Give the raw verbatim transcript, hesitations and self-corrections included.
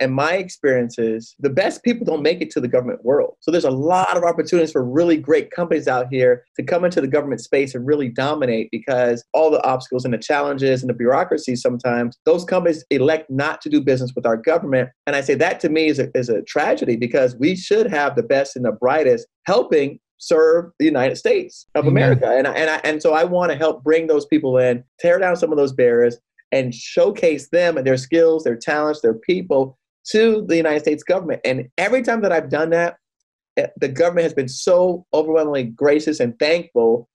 And my experience is the best people don't make it to the government world. So there's a lot of opportunities for really great companies out here to come into the government space and really dominate, because all the obstacles and the challenges and the bureaucracy, sometimes those companies elect not to do business with our government. And I say that to me is a, is a tragedy, because we should have the best and the brightest helping serve the United States of America. And I, and I, and so I want to help bring those people in, tear down some of those barriers, and showcase them and their skills, their talents, their people to the United States government. And every time that I've done that, the government has been so overwhelmingly gracious and thankful